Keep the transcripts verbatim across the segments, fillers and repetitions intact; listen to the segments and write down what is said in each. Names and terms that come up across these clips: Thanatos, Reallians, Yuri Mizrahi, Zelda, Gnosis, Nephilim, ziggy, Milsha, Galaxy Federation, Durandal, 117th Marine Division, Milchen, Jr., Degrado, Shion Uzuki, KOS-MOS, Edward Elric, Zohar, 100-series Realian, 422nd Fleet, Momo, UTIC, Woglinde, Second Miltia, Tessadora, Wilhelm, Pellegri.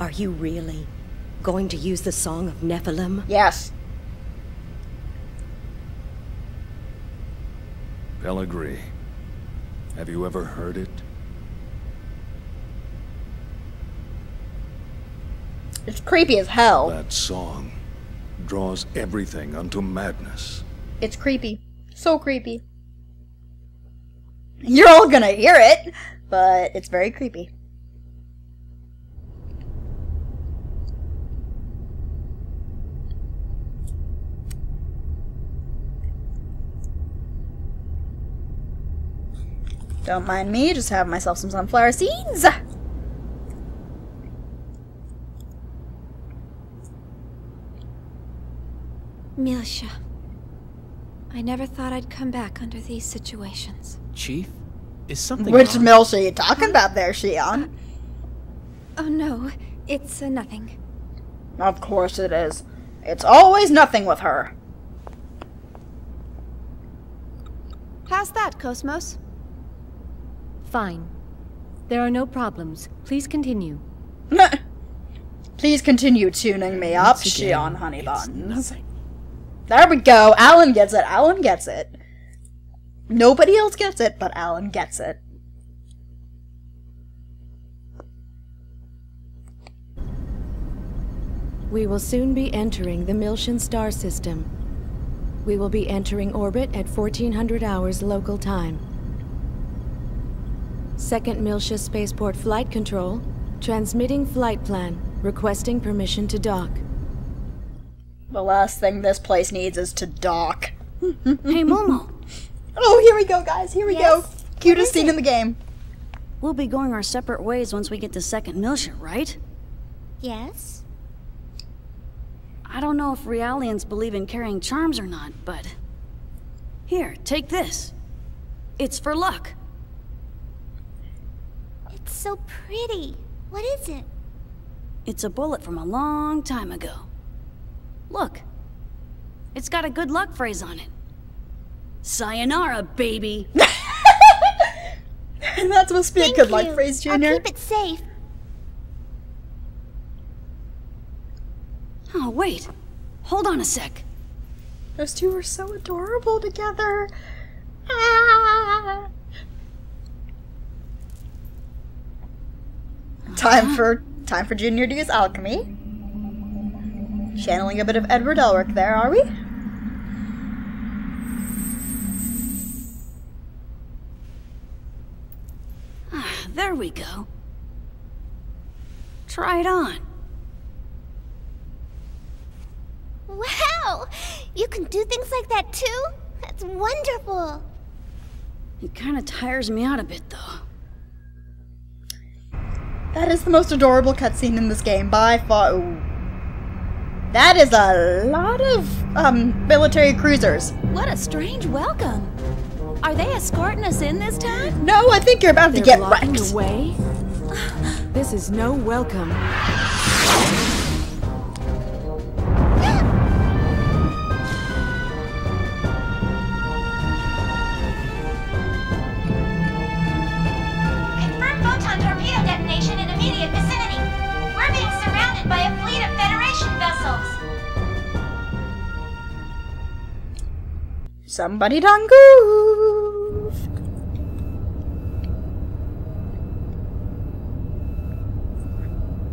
Are you really going to use the Song of Nephilim? Yes. Pellegri, have you ever heard it? It's creepy as hell. That song draws everything unto madness. It's creepy. So creepy. You're all gonna hear it, but it's very creepy. Don't mind me, just have myself some sunflower seeds. Milsha, I never thought I'd come back under these situations. Chief, is something Which on? Milsha are you talking about there, Shion? Uh, oh no, it's uh, nothing. Of course it is. It's always nothing with her. How's that, K O S-M O S? Fine. There are no problems. Please continue. Please continue tuning me up, Shion Honey Buns. There we go. Alan gets it. Alan gets it. Nobody else gets it, but Alan gets it. We will soon be entering the Milchen star system. We will be entering orbit at fourteen hundred hours local time. Second Miltia Spaceport Flight Control, transmitting flight plan, requesting permission to dock. The last thing this place needs is to dock. Hey, Momo. Oh, here we go, guys. Here we yes. go. Cutest scene it? in the game. We'll be going our separate ways once we get to Second Miltia, right? Yes. I don't know if Reallians believe in carrying charms or not, but... Here, take this. It's for luck. It's so pretty. What is it? It's a bullet from a long time ago. Look, it's got a good luck phrase on it. Sayonara, baby. That's supposed to be Thank a good you. luck phrase, Junior. I'll keep it safe. Oh, wait. Hold on a sec. Those two are so adorable together. Ah. Time for time for Junior to use alchemy. Channeling a bit of Edward Elric there, are we? Ah, there we go. Try it on. Wow! You can do things like that too? That's wonderful! It kind of tires me out a bit though. That is the most adorable cutscene in this game by far. Ooh. That is a lot of um, military cruisers. What a strange welcome. Are they escorting us in this time? No, I think you're about They're to get blocking wrecked. The way? This is no welcome. Somebody done goofed.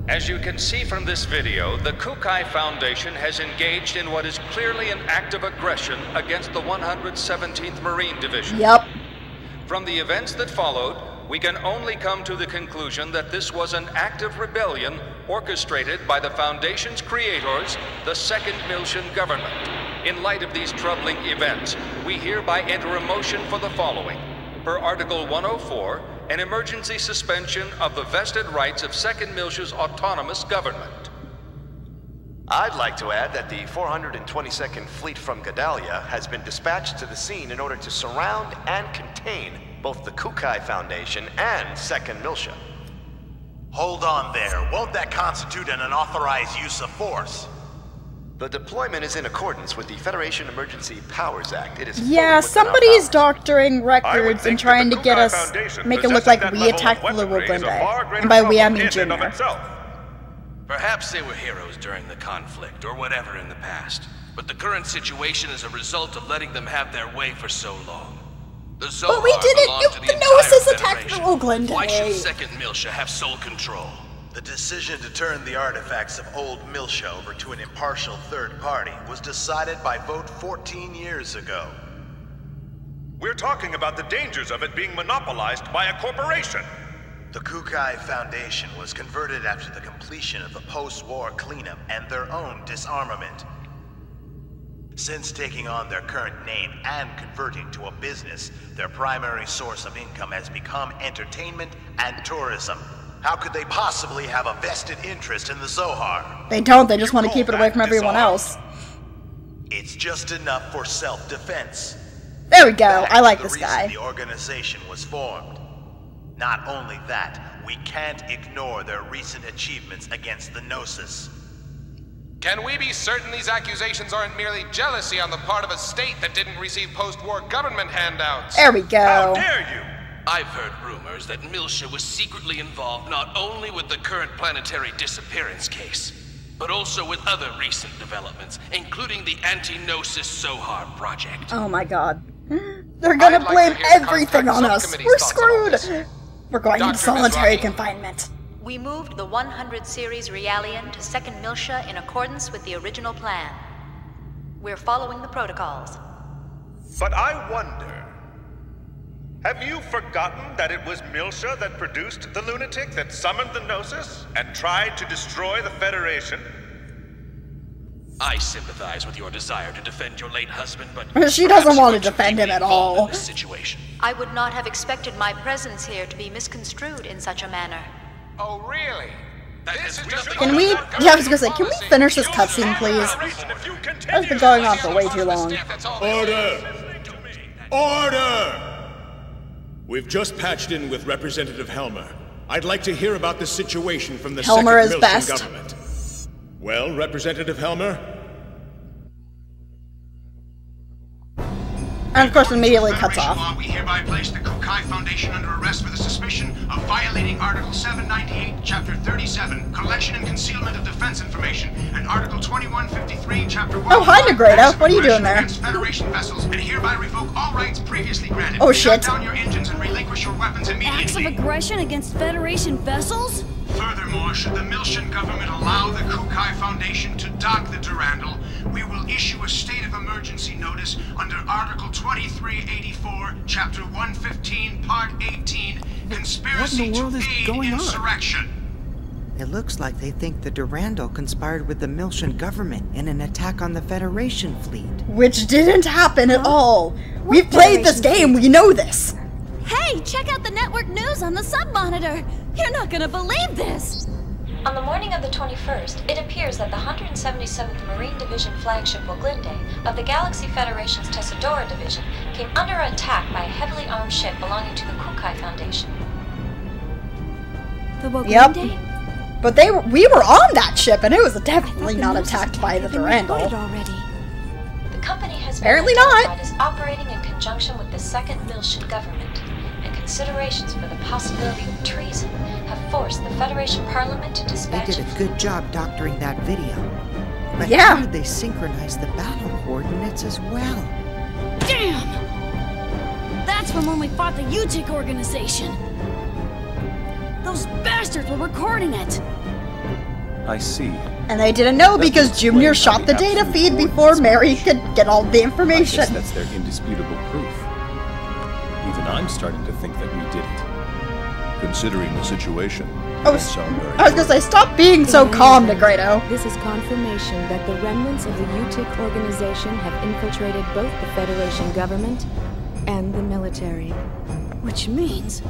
As you can see from this video, the Kukai Foundation has engaged in what is clearly an act of aggression against the one hundred seventeenth Marine Division. Yep. From the events that followed, we can only come to the conclusion that this was an act of rebellion orchestrated by the Foundation's creators, the Second Miltian government. In light of these troubling events, we hereby enter a motion for the following. Per Article one oh four, an emergency suspension of the vested rights of Second Miltia's autonomous government. I'd like to add that the four hundred twenty-second Fleet from Gedalia has been dispatched to the scene in order to surround and contain both the Kukai Foundation and Second Miltia. Hold on there. Won't that constitute an unauthorized use of force? The deployment is in accordance with the Federation Emergency Powers Act. It is yeah, somebody's doctoring records and trying to get us, make it look like we attacked the Royal Glenday. And by we, I mean Junior. Perhaps they were heroes during the conflict, or whatever in the past. But the current situation is a result of letting them have their way for so long. The Zohar but we didn't! You, the, the Gnosis attacked the Woglinde. Why should Second Miltia have sole control? The decision to turn the artifacts of old Miltia over to an impartial third party was decided by vote fourteen years ago. We're talking about the dangers of it being monopolized by a corporation. The Kukai Foundation was converted after the completion of the post-war cleanup and their own disarmament. Since taking on their current name and converting to a business, their primary source of income has become entertainment and tourism. How could they possibly have a vested interest in the Zohar? They don't, they just want to keep it away from everyone else. It's just enough for self-defense. There we go, I like this guy. The organization was formed. Not only that, we can't ignore their recent achievements against the Gnosis. Can we be certain these accusations aren't merely jealousy on the part of a state that didn't receive post-war government handouts? There we go. How dare you! I've heard rumors that Milsha was secretly involved not only with the current planetary disappearance case, but also with other recent developments, including the anti-Gnosis Zohar project. Oh my god. They're gonna like blame everything on us. We're screwed. We're going into solitary confinement. We moved the one hundred series Realian to Second Miltia in accordance with the original plan. We're following the protocols. But I wonder, have you forgotten that it was Milsha that produced the lunatic that summoned the Gnosis and tried to destroy the Federation? I sympathize with your desire to defend your late husband, but she doesn't want to defend him at all. In this situation. I would not have expected my presence here to be misconstrued in such a manner. Oh really? That this is just can we? Yeah, I was gonna say, can we finish this cutscene, please? That's been going on for way too long. Order! Order! We've just patched in with Representative Helmer. I'd like to hear about the situation from the Helmer Second Miltian government. Well, Representative Helmer. And of course, immediately cuts off. Law, we hereby place the Kukai Foundation under arrest for the suspicion of violating Article seven ninety-eight, Chapter thirty-seven, Collection and Concealment of Defense Information, and Article twenty-one fifty-three, Chapter one. Oh, hi, Degrado. What are you doing there? Federation vessels, and hereby revoke all rights previously granted. Oh shit! Shut down your engines and relinquish your weapons immediately. Acts of aggression against Federation vessels? Furthermore, should the Milchen government allow the Kukai Foundation to dock the Durandal, we will issue a state of emergency notice under Article twenty-three eighty-four, Chapter one fifteen, Part eighteen, Conspiracy to Aid Insurrection. It looks like they think the Durandal conspired with the Milchen government in an attack on the Federation fleet. Which didn't happen at all. We've played this game, we know this. Hey, check out the network news on the sub-monitor! You're not gonna believe this! On the morning of the twenty-first, it appears that the one hundred seventy-seventh Marine Division flagship Woglinde of the Galaxy Federation's Tessadora Division came under attack by a heavily armed ship belonging to the Kukai Foundation. The Woglinde? Yep. But they were, we were on that ship, and it was definitely not attacked by the Durandal. The company has been identified as operating in conjunction with the Second Miltian government. Considerations for the possibility of treason have forced the Federation Parliament to dispatch. They did a good job doctoring that video. But yeah. How did they synchronize the battle coordinates as well? Damn! That's from when we fought the U T I C organization. Those bastards were recording it. I see. And they didn't know because Junior shot the data feed before Mary could get all the information. I guess that's their indisputable proof. Even I'm starting to think that we did it. Considering the situation, oh, I was gonna say, stop being so calm, Degrado. This is confirmation that the remnants of the U T I C organization have infiltrated both the Federation government and the military. Which means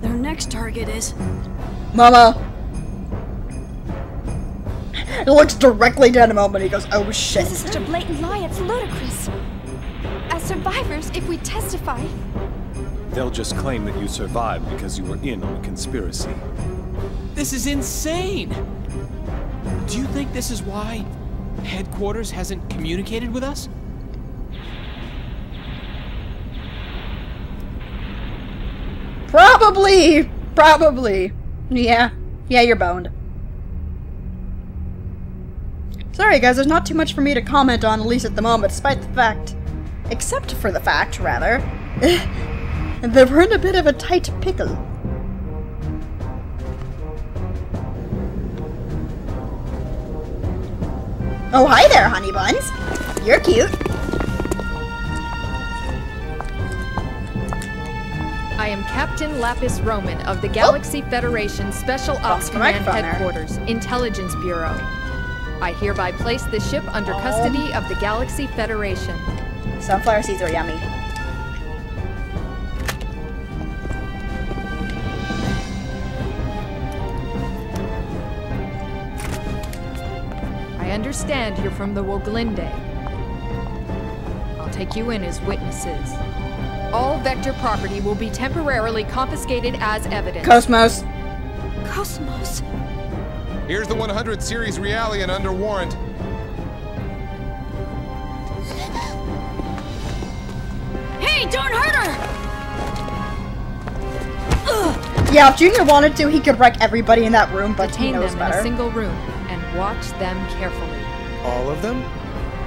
their next target is Mama. It looks directly down at Mama and he goes, oh shit. This is such a blatant lie, it's ludicrous. As survivors, if we testify, they'll just claim that you survived because you were in on a conspiracy. This is insane! Do you think this is why headquarters hasn't communicated with us? Probably! Probably. Yeah. Yeah, you're boned. Sorry guys, there's not too much for me to comment on, at least at the moment, despite the fact... Except for the fact, rather, that we're in a bit of a tight pickle. Oh, hi there, honey buns! You're cute! I am Captain Lapis Roman of the Galaxy oh. Federation Special Ops Command Headquarters, Intelligence Bureau. I hereby place this ship under oh. custody of the Galaxy Federation. Sunflower seeds are yummy. I understand you're from the Woglinde. I'll take you in as witnesses. All Vector property will be temporarily confiscated as evidence. K O S-M O S. K O S-M O S. Here's the one hundred series Realian under warrant. Hey, don't hurt her! Ugh. Yeah, if Junior wanted to, he could wreck everybody in that room, but he knows better. Detain them in a single room and watch them carefully. All of them?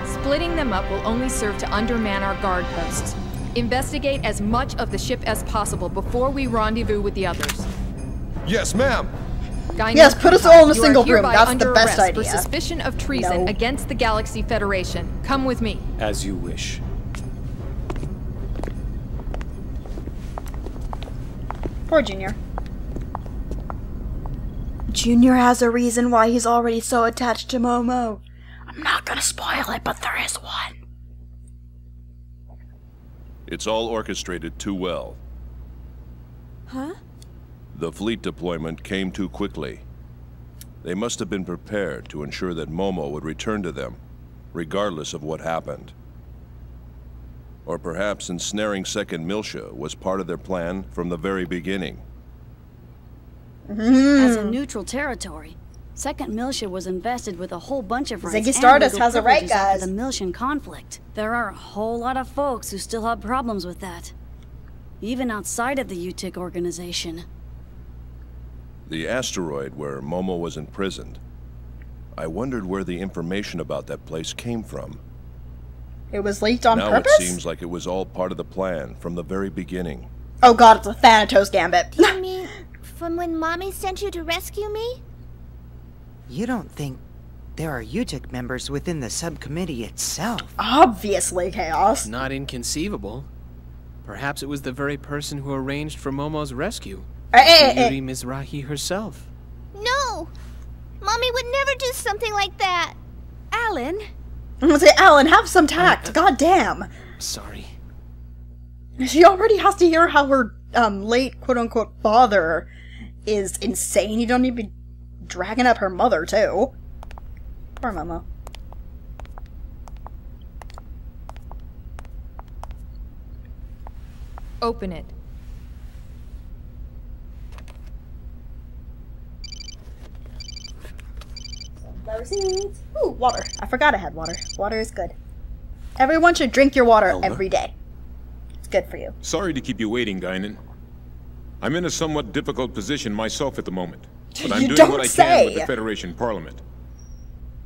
Splitting them up will only serve to underman our guard posts. Investigate as much of the ship as possible before we rendezvous with the others. Yes, ma'am. Yes, put us all in a single room. That's the best idea. For suspicion of treason no. against the Galaxy Federation. Come with me. As you wish. Poor Junior. Junior has a reason why he's already so attached to Momo. I'm not gonna spoil it, but there is one. It's all orchestrated too well. Huh? The fleet deployment came too quickly. They must have been prepared to ensure that Momo would return to them, regardless of what happened. Or perhaps ensnaring Second Miltia was part of their plan from the very beginning. As a neutral territory, Second Miltia was invested with a whole bunch of rights Ziggy Stardust has a right, guys. The Milchen conflict. There are a whole lot of folks who still have problems with that, even outside of the U T I C organization. The asteroid where Momo was imprisoned. I wondered where the information about that place came from. It was leaked on now purpose? Now it seems like it was all part of the plan from the very beginning. Oh god, it's a Thanatos gambit. Do you mean from when Mommy sent you to rescue me? You don't think there are U T I C members within the subcommittee itself? Obviously, Chaos. Not inconceivable. Perhaps it was the very person who arranged for Momo's rescue. Hey, Yuri Mizrahi herself. No! Mommy would never do something like that! Alan? I'm gonna say, Alan, have some tact! Uh, uh, God damn! Sorry. She already has to hear how her um, late quote-unquote father is insane. You don't need to be dragging up her mother, too. Poor Momo. Open it. Ooh, water. I forgot I had water. Water is good. Everyone should drink your water Zelda. Every day. It's good for you. Sorry to keep you waiting, Guynan. I'm in a somewhat difficult position myself at the moment, but I'm doing what I say. can with the Federation Parliament.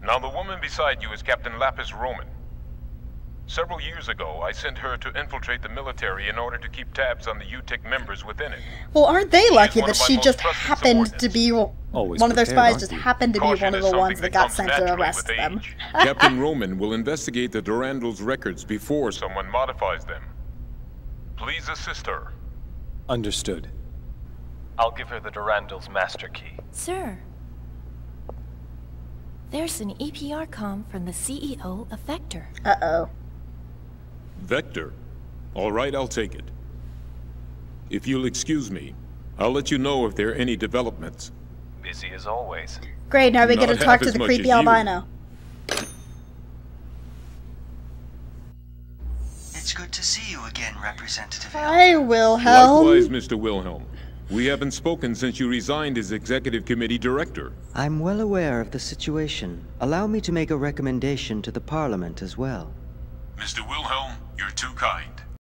Now the woman beside you is Captain Lapis Roman. Several years ago, I sent her to infiltrate the military in order to keep tabs on the U T I C members within it. Well, aren't they lucky that she just happened to be one of their spies? Just happened to be one of the ones that got sent to arrest them. Captain Roman will investigate the Durandal's records before someone modifies them. Please assist her. Understood. I'll give her the Durandal's master key. Sir. There's an E P R comm from the C E O of Vector. Uh-oh. Vector? All right, I'll take it. If you'll excuse me, I'll let you know if there are any developments. Busy as always. Great, now we get to talk to the creepy albino. It's good to see you again, Representative Helm. Hi, Wilhelm. Likewise, Mister Wilhelm. We haven't spoken since you resigned as Executive Committee Director. I'm well aware of the situation. Allow me to make a recommendation to the Parliament as well. Mister Wilhelm, you're too kind.